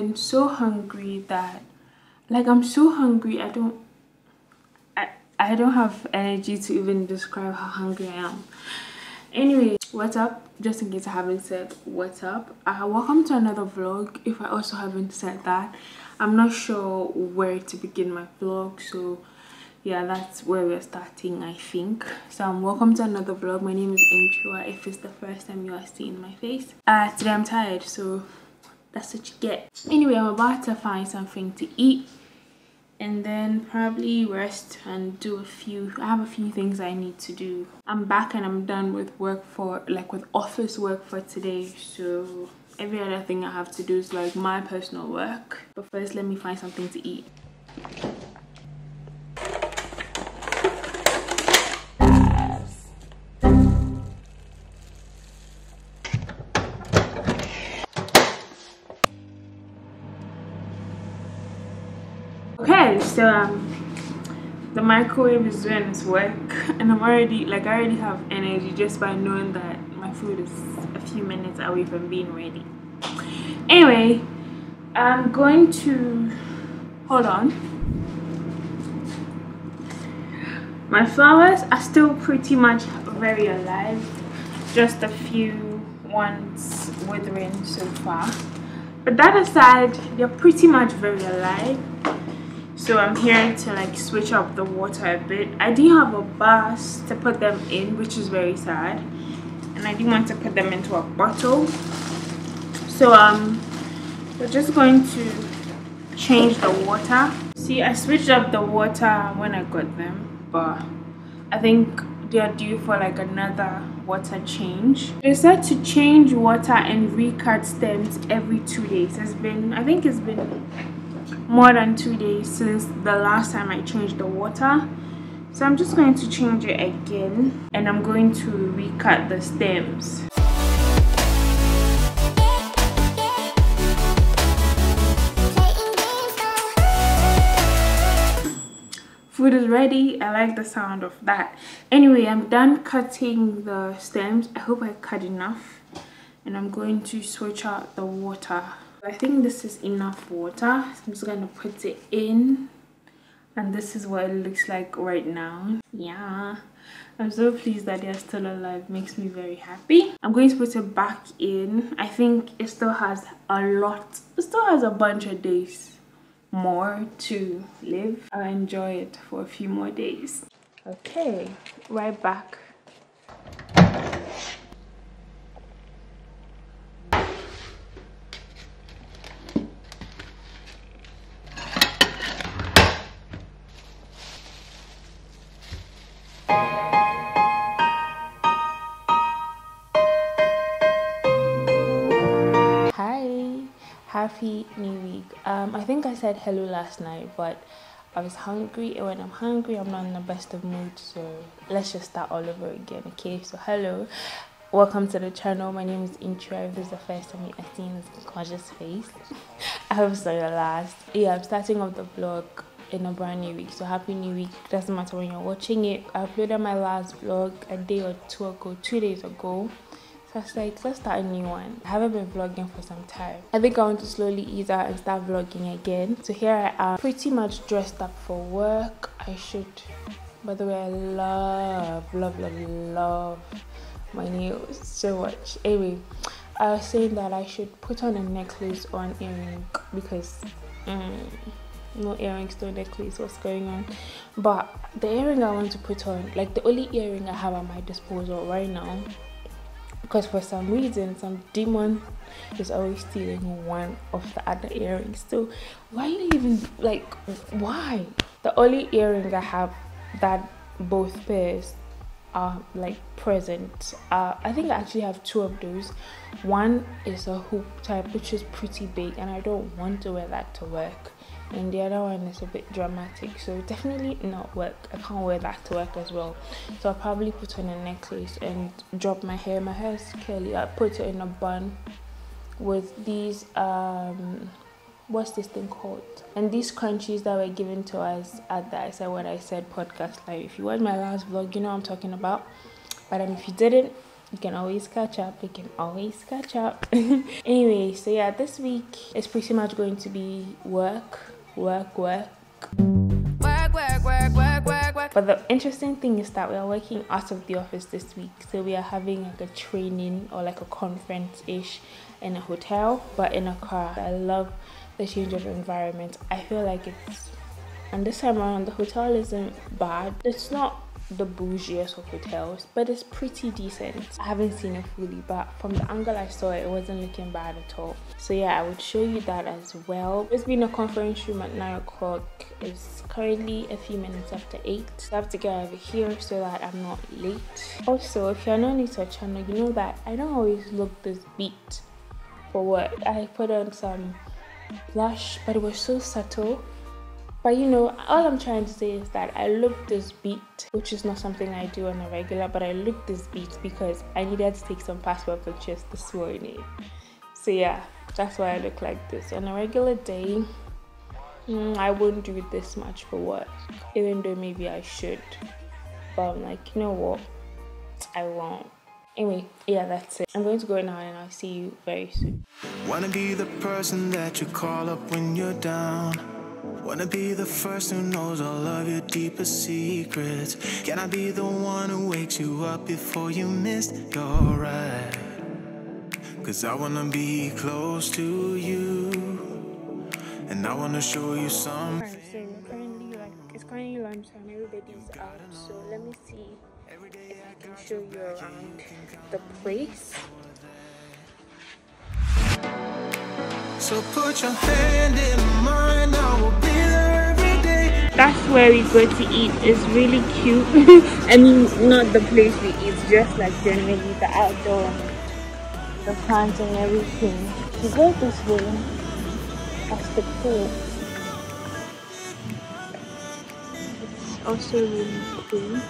been so hungry that, like, I'm so hungry, I don't have energy to even describe how hungry I am. Anyway, what's up? Just in case I haven't said what's up, welcome to another vlog. If I also haven't said that, I'm not sure where to begin my vlog, so yeah, that's where we're starting, I think. So welcome to another vlog. My name is Inchua, if it's the first time you are seeing my face. Today I'm tired, so that's what you get. Anyway, I'm about to find something to eat and then probably rest and do a few, I have a few things I need to do. I'm back and I'm done with work for, like, with office work for today, so every other thing I have to do is like my personal work. But first, let me find something to eat. So the microwave is doing its work and I'm already, like, I already have energy just by knowing that my food is a few minutes away from being ready. Anyway, I'm going to, hold on, my flowers are still pretty much very alive, just a few ones withering so far, but that aside, they're pretty much very alive. So I'm here to, like, switch up the water a bit. I didn't have a vase to put them in, which is very sad, and I didn't want to put them into a bottle. So we're just going to change the water. See, I switched up the water when I got them, but I think they're due for, like, another water change. They said to change water and recut stems every 2 days. It's been, I think it's been more than 2 days since the last time I changed the water, so I'm just going to change it again and I'm going to recut the stems. Food is ready. I like the sound of that. Anyway, I'm done cutting the stems. I hope I cut enough, and I'm going to switch out the water. I think this is enough water, so I'm just going to put it in, and this is what it looks like right now. Yeah, I'm so pleased that they're still alive. Makes me very happy. I'm going to put it back in. I think it still has a lot, it still has a bunch of days more to live. I'll enjoy it for a few more days. Okay, right back. Happy new week. I think I said hello last night, but I was hungry, and when I'm hungry I'm not in the best of mood, so let's just start all over again. Okay, so hello, welcome to the channel. My name is Inchua. If this is the first time I've seen this gorgeous face, I hope it's not your last. Yeah, I'm starting off the vlog in a brand new week, so happy new week. Doesn't matter when you're watching it. I uploaded my last vlog a day or two ago, 2 days ago. So I was like, let's start a new one. I haven't been vlogging for some time. I think I want to slowly ease out and start vlogging again. So here I am, pretty much dressed up for work. I should, by the way, I love, love, love, love my nails so much. Anyway, I was saying that I should put on a necklace or an earring, because no earrings, no necklace, what's going on? But the earring I want to put on, like, the only earring I have at my disposal right now, because for some reason some demon is always stealing one of the other earrings. So why you even, like, why? The only earring I have that both pairs are, like, present, I think I actually have two of those. One is a hoop type, which is pretty big, and I don't want to wear that to work, and the other one is a bit dramatic, so definitely not work. I can't wear that to work as well, so I'll probably put on a necklace and drop my hair. My hair is curly. I put it in a bun with these what's this thing called, and these crunchies that were given to us at the I Said What I Said podcast live. If you watched my last vlog, you know what I'm talking about, but if you didn't, You can always catch up. Anyway, so yeah, this week is pretty much going to be work. But the interesting thing is that we are working out of the office this week, so we are having like a training or like a conference-ish in a hotel, but in a car. I love the change of environment. I feel like it's, and this time around the hotel isn't bad. It's not the bougiest of hotels, but it's pretty decent. I haven't seen it fully, but from the angle I saw it, it wasn't looking bad at all. So yeah, I would show you that as well. It's been a conference room at 9 o'clock. It's currently a few minutes after 8. I have to get over here so that I'm not late. Also, if you're not new to our channel, you know that I don't always look this beat for work. I put on some blush, but it was so subtle. But you know, all I'm trying to say is that I looked this beat, which is not something I do on a regular, but I looked this beat because I needed to take some passport pictures this morning. So yeah, that's why I look like this. On a regular day, I wouldn't do this much for work, even though maybe I should. But I'm like, you know what? I won't. Anyway, yeah, that's it. I'm going to go now and I'll see you very soon. Wanna be the person that you call up when you're down. Wanna be the first who knows all of your deepest secrets. Can I be the one who wakes you up before you miss your ride? Cause I wanna be close to you, and I wanna show you something. Alright, so it's currently lunchtime, everybody's out. So let me see if I can show you around the place. So put your hand in mine, I will be there every day. That's where we go to eat. It's really cute. I mean, not the place we eat, just like generally the outdoor, the plants and everything. We go this way, that's the pool. It's also really cool.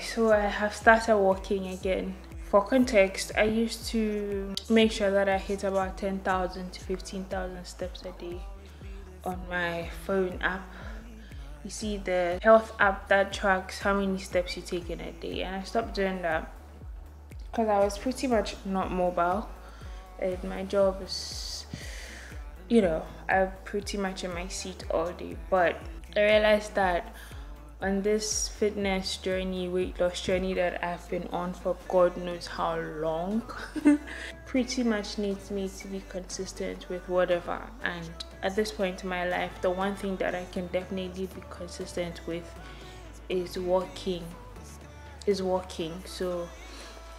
So I have started walking again. For context, I used to make sure that I hit about 10,000 to 15,000 steps a day on my phone app. You see the health app that tracks how many steps you take in a day, and I stopped doing that because I was pretty much not mobile, and my job is, you know, I'm pretty much in my seat all day. But I realized that on this fitness journey, weight loss journey that I've been on for God knows how long, pretty much needs me to be consistent with whatever. And at this point in my life, the one thing that I can definitely be consistent with is walking. So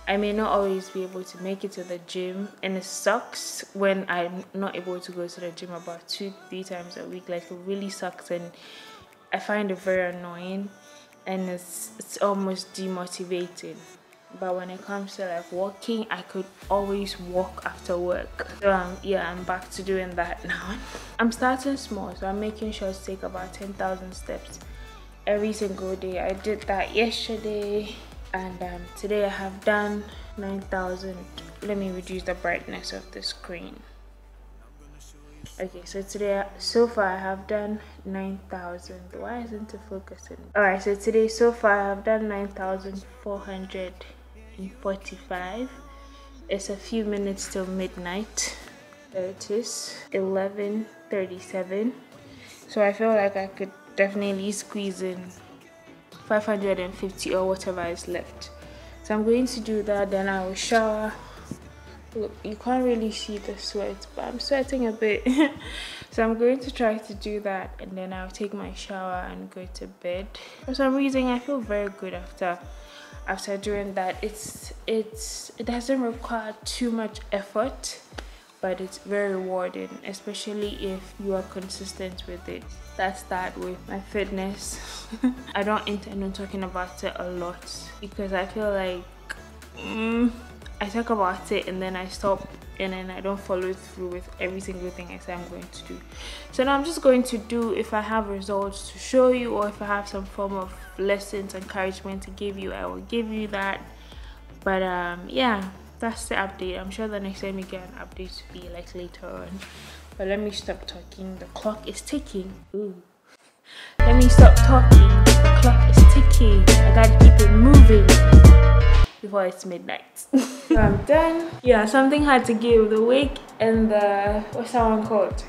I may not always be able to make it to the gym, and it sucks when I'm not able to go to the gym about 2-3 times a week. Like, it really sucks, and I find it very annoying, and it's almost demotivating. But when it comes to like walking, I could always walk after work. So yeah, I'm back to doing that now. I'm starting small, so I'm making sure to take about 10,000 steps every single day. I did that yesterday, and today I have done 9,000. Let me reduce the brightness of the screen. Okay, so today so far I have done 9,000. Why isn't it focusing? Alright, so today so far I have done 9,445. It's a few minutes till midnight. There it is, 11:37. So I feel like I could definitely squeeze in 550 or whatever is left. So I'm going to do that, then I will shower. Look, you can't really see the sweat, but I'm sweating a bit. So I'm going to try to do that, and then I'll take my shower and go to bed. For some reason, I feel very good after doing that. It doesn't require too much effort, but it's very rewarding, especially if you are consistent with it. That's that with my fitness. I don't intend on talking about it a lot because I feel like I talk about it and then I stop, and then I don't follow through with every single thing I say I'm going to do. So now I'm just going to do, if I have results to show you, or if I have some form of lessons, encouragement to give you, I will give you that. But yeah, that's the update. I'm sure the next time you get an update to be like later on. But let me stop talking, the clock is ticking. Ooh. Let me stop talking, the clock is ticking. I gotta keep it moving before it's midnight. So I'm done. Yeah, something had to give. The wig and the, what's that one called?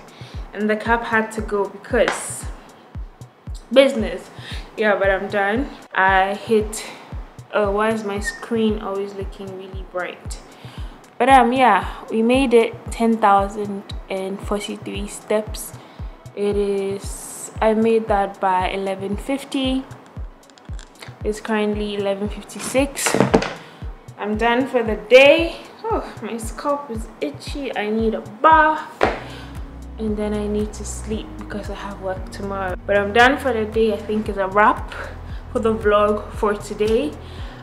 And the cap had to go because business. Yeah, but I'm done. I hit, oh, why is my screen always looking really bright? But yeah, we made it 10,043 steps. It is, I made that by 11:50. It's currently 11:56. I'm done for the day. Oh, my scalp is itchy. I need a bath, and then I need to sleep because I have work tomorrow. But I'm done for the day. I think it's a wrap for the vlog for today.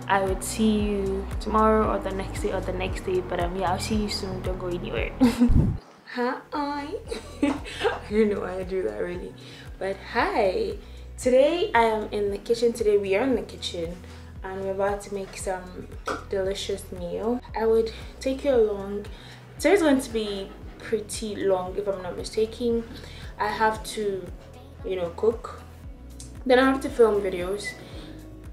I would see you tomorrow or the next day or the next day, but yeah, I'll see you soon. Don't go anywhere. Hi. I don't know why I do that really, but hi. Today I am in the kitchen. Today we are in the kitchen and we're about to make some delicious meal. I would take you along. Today's going to be pretty long if I'm not mistaken. I have to, you know, cook, then I have to film videos,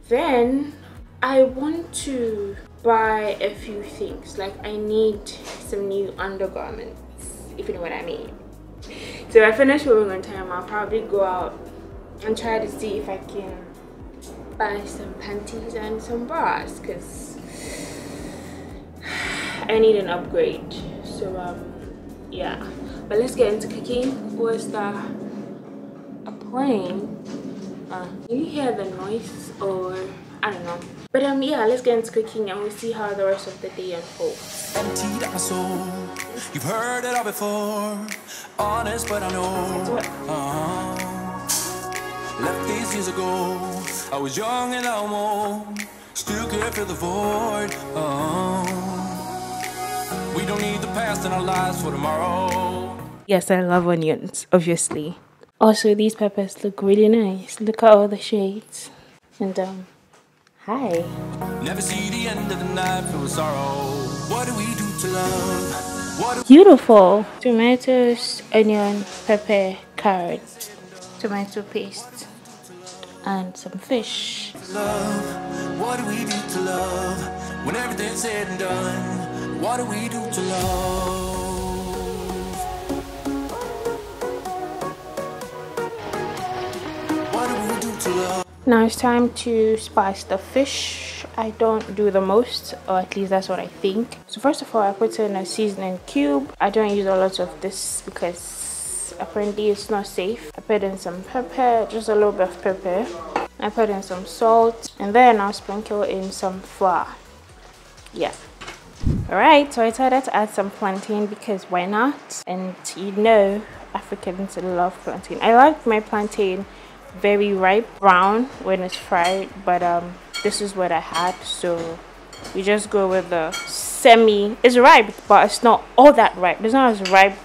then I want to buy a few things. Like I need some new undergarments, if you know what I mean. So if I finish filming on time, I'll probably go out and try to see if I can buy some panties and some bras, because I need an upgrade. So yeah, but let's get into cooking. Was that a plane? Can you hear the noise or I don't know? But yeah, let's get into cooking and we'll see how the rest of the day unfolds. Emptied out my soul. You've heard it all before. Honest, but I know. Left these years ago. I was young and I'm old. Still care for the void. We don't need the past in our lives for tomorrow. Yes, I love onions, obviously. Also, these peppers look really nice. Look at all the shades. And hi. Never see the end of the night for sorrow. What do we do to love? What beautiful. Tomatoes, onion, pepper, carrots, tomato paste, and some fish. Love. What do we do to love? When everything's said and done, what do we do to love? Now it's time to spice the fish. I don't do the most, or at least that's what I think. So first of all, I put in a seasoning cube. I don't use a lot of this because apparently it's not safe. I put in some pepper, just a little bit of pepper. I put in some salt, and then I'll sprinkle in some flour. Yeah. Alright, so I decided to add some plantain because why not? And you know, Africans love plantain. I like my plantain very ripe, brown when it's fried, but this is what I had, so we just go with the semi. It's ripe, but it's not all that ripe. It's not as ripe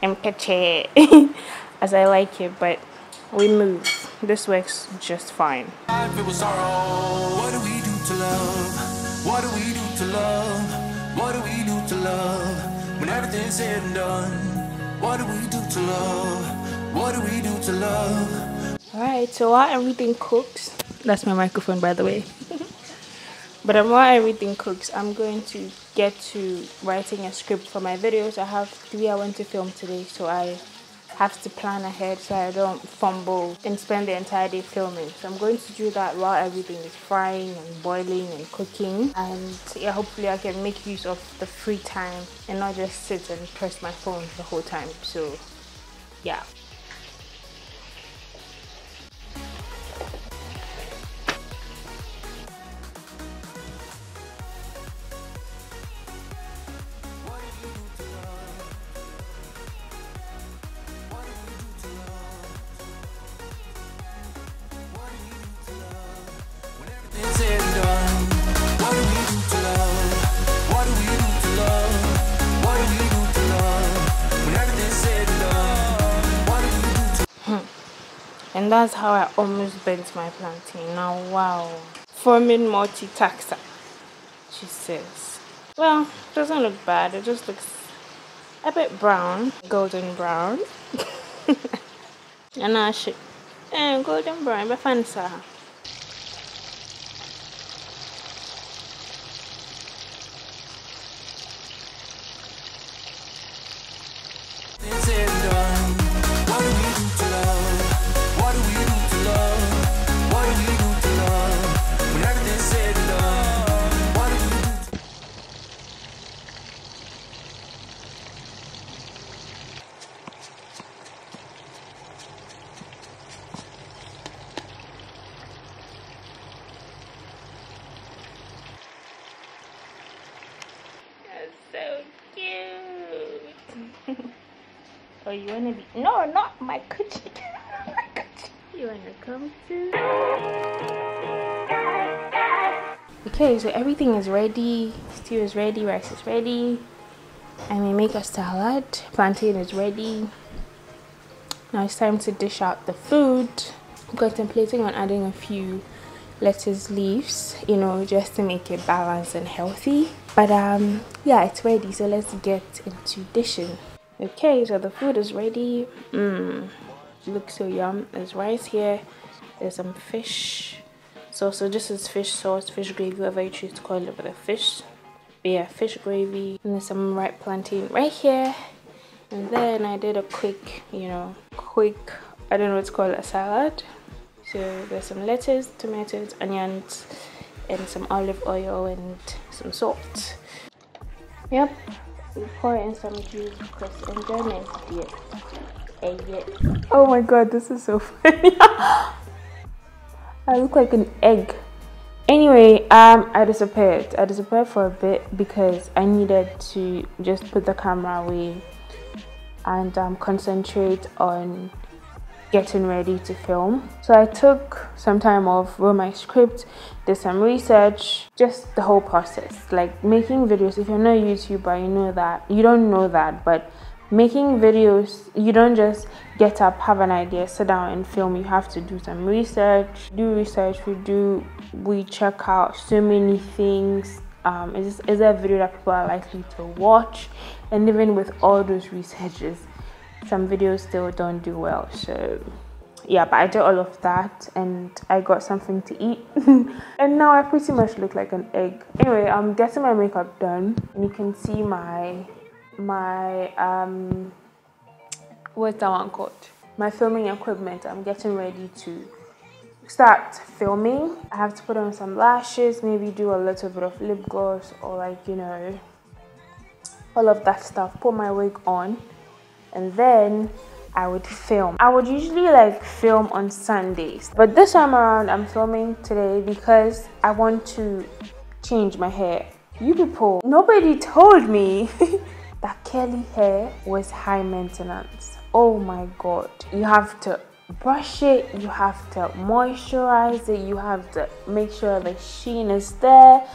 and catchy as I like it, but we move. This works just fine. What do we do to love? What do we do to love? What do we do to love? When everything's said and done, what do we do to love? What do we do to love? Alright, so while everything cooks, that's my microphone by the way, but while everything cooks, I'm going to get to writing a script for my videos. I have 3 I want to film today, so I have to plan ahead so I don't fumble and spend the entire day filming. So I'm going to do that while everything is frying and boiling and cooking, and yeah, hopefully I can make use of the free time and not just sit and press my phone the whole time. So yeah. What do we do to love? What do we do and that's how I almost bent my plantain. Now wow, forming multi-taxa, she says. Well, it doesn't look bad, it just looks a bit brown, golden brown. And now she golden brown but fancy. Oh, you wanna be? No, not my coochie. My coochie. You wanna come too? Okay, so everything is ready. Stew is ready. Rice is ready. And we make a salad. Plantain is ready. Now it's time to dish out the food. I'm contemplating on adding a few lettuce leaves, you know, just to make it balanced and healthy. But yeah, it's ready. So let's get into dishing. Okay, so the food is ready. Looks so yum. There's rice here, there's some fish sauce. So this is fish sauce, fish gravy, whatever you choose to call it, but a fish, but yeah, fish gravy. And there's some ripe plantain right here. And then I did a quick, you know, I don't know what to call it, a salad. So there's some lettuce, tomatoes, onions, and some olive oil and some salt. Yep. We pour in some juice because I'm gonna eat it. Oh my god, this is so funny. I look like an egg. Anyway, I disappeared for a bit because I needed to just put the camera away and concentrate on getting ready to film. So I took some time off, wrote my script, did some research, just the whole process, like making videos. If you're not a YouTuber, you know that, you don't know that, but making videos, you don't just get up, have an idea, sit down and film. You have to do some research, we check out so many things. Is there a video that people are likely to watch? And even with all those researches, some videos still don't do well. So yeah, but I did all of that and I got something to eat. And now I pretty much look like an egg. Anyway, I'm getting my makeup done and you can see my what's that one called, my filming equipment. I'm getting ready to start filming. I have to put on some lashes, maybe do a little bit of lip gloss, or like, you know, all of that stuff, put my wig on. And then I would film. I would usually like film on Sundays, but this time around I'm filming today because I want to change my hair. You people, nobody told me that curly hair was high maintenance. Oh my god, you have to brush it, you have to moisturize it, you have to make sure the sheen is there,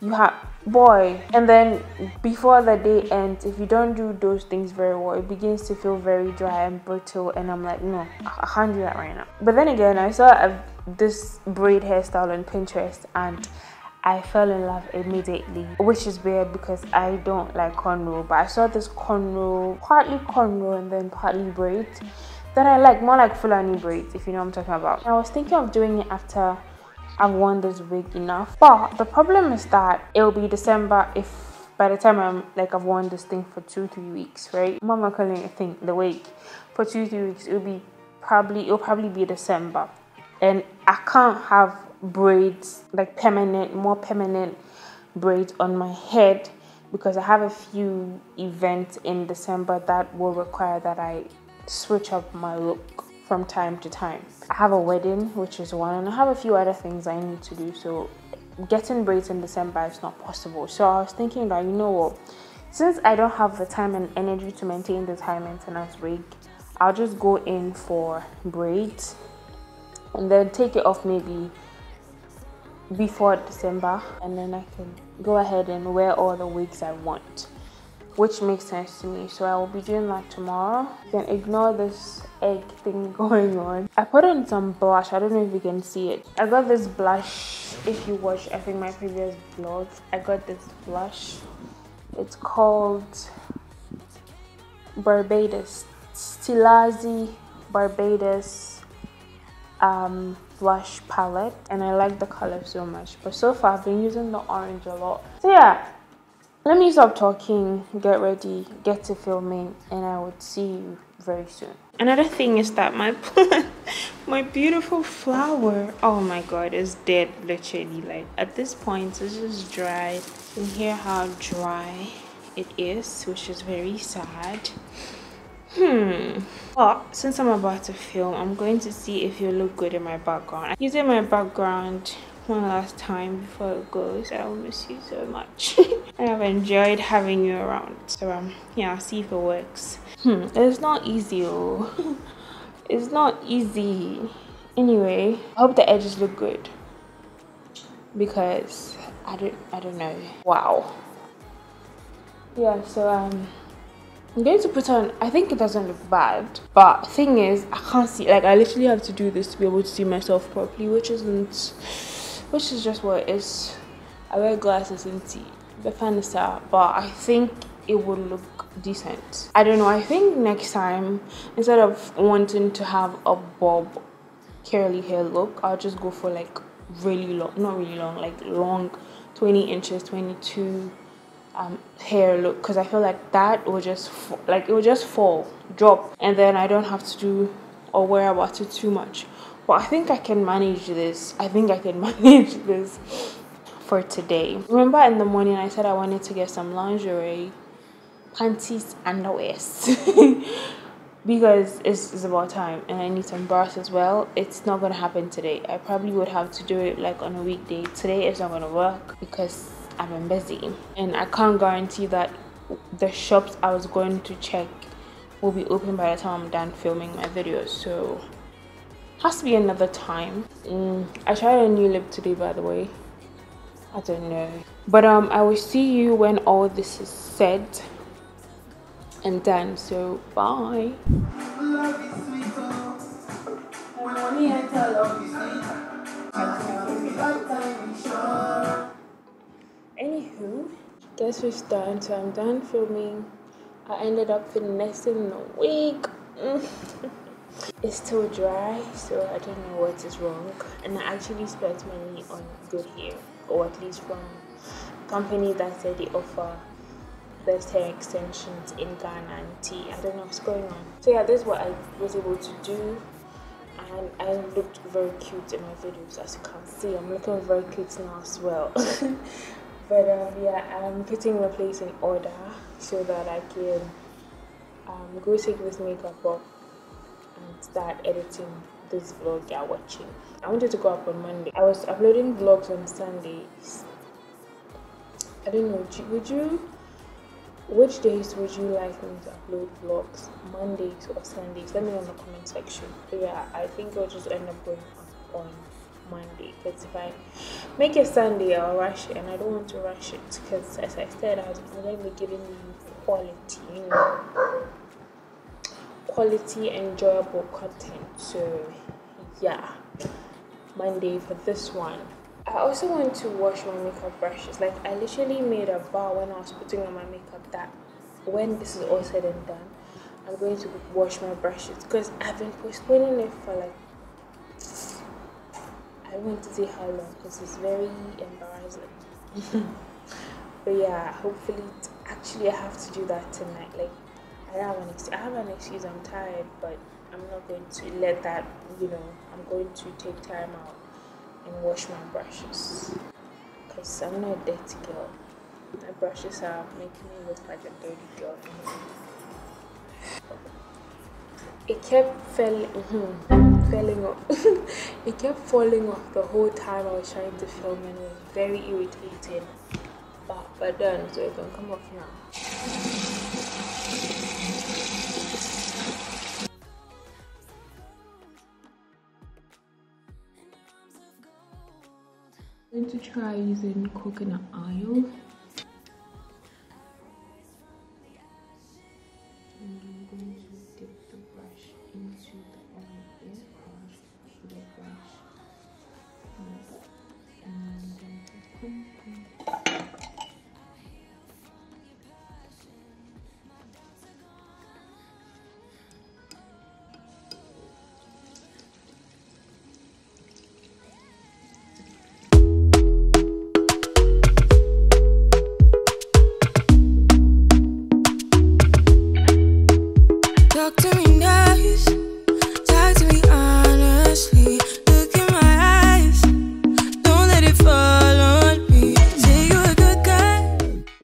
you have boy. And then before the day ends, if you don't do those things very well, it begins to feel very dry and brittle, and I'm like, no, I can't do that right now. But then again, I saw this braid hairstyle on Pinterest and I fell in love immediately, which is weird because I don't like cornrow, but I saw this cornrow, partly cornrow and then partly braid, that I like, more like Fulani braids, if you know what I'm talking about. I was thinking of doing it after I've worn this wig enough, but the problem is that it'll be December if by the time I'm like, I've worn this thing for 2-3 weeks, right? Mama calling it a thing, the wig, for 2-3 weeks, it'll probably be December, and I can't have braids, like more permanent braids on my head, because I have a few events in December that will require that I switch up my look from time to time. I have a wedding, which is one, and I have a few other things I need to do, so getting braids in December is not possible. So I was thinking that, you know what, since I don't have the time and energy to maintain this high maintenance wig, I'll just go in for braids and then take it off maybe before December, and then I can go ahead and wear all the wigs I want. which makes sense to me, so I will be doing that tomorrow. You can ignore this egg thing going on. I put on some blush. I don't know if you can see it. I got this blush. If you watch, I think, my previous vlogs, I got this blush. It's called Barbados, Stilazzi Barbados blush palette, and I like the color so much. But so far I've been using the orange a lot. So yeah, let me stop talking, get ready, get to filming, and I would see you very soon. Another thing is that my plant, my beautiful flower, oh my god, is dead, literally. Like, at this point it's just dry. You can hear how dry it is, which is very sad. But since I'm about to film, I'm going to see if you look good in my background. Using my background one last time before it goes. I will miss you so much. I have enjoyed having you around, so yeah, I'll see if it works. It's not easy, oh. It's not easy. Anyway, I hope the edges look good, because I don't know. Wow. Yeah, so I'm going to put on, I think it doesn't look bad, but thing is, I can't see, like, I literally have to do this to be able to see myself properly, which is just what it is. I wear glasses and see the furniture, but I think it would look decent. I don't know, I think next time, instead of wanting to have a bob curly hair look, I'll just go for like really long, not really long, like long 20 inches, 22 hair look, because I feel like that will just fall, drop, and then I don't have to do or worry about it too much. But I think I can manage this. I think I can manage this for today. Remember in the morning I said I wanted to get some lingerie, panties, underwears. Because it's about time, and I need some bras as well. It's not going to happen today. I probably would have to do it like on a weekday. Today it's not going to work because I've been busy, and I can't guarantee that the shops I was going to check will be open by the time I'm done filming my videos, so has to be another time. I tried a new lip today, by the way. I don't know, but I will see you when all this is said and done. So bye. Love is sweet, when only I tell love is sweet. Anywho, guess we're done. So I'm done filming. I ended up finessing the wig. It's still dry, so I don't know what is wrong, and I actually spent money on good hair, or at least from a company that said they offer best hair extensions in Ghana and tea. I don't know what's going on. So yeah, this is what I was able to do, and I looked very cute in my videos. As you can see, I'm looking very cute now as well. But yeah, I'm putting my place in order so that I can go take this makeup off and start editing this vlog you're watching. I wanted to go up on Monday. I was uploading vlogs on Sundays. I don't know, which days would you like me to upload vlogs? Mondays or Sundays? Let me know in the comment section. But yeah, I think I'll just end up going up on Monday, because if I make it Sunday, I'll rush it, and I don't want to rush it, because as I said, I was really giving you quality, you know, quality, enjoyable content. So yeah, Monday for this one. I also want to wash my makeup brushes. Like, I literally made a vow when I was putting on my makeup that when this is all said and done, I'm going to wash my brushes, because I've been postponing it for like, I want to see how long, because it's very embarrassing. But yeah, hopefully, actually I have to do that tonight. Like, I have an excuse, I'm tired, but I'm not going to let that, you know, I'm going to take time out and wash my brushes, because I'm not a dirty girl. My brushes are making me look like a dirty girl. It kept falling off the whole time I was trying to film, and it was very irritating. But done, so it can come off now. I'm going to try using coconut oil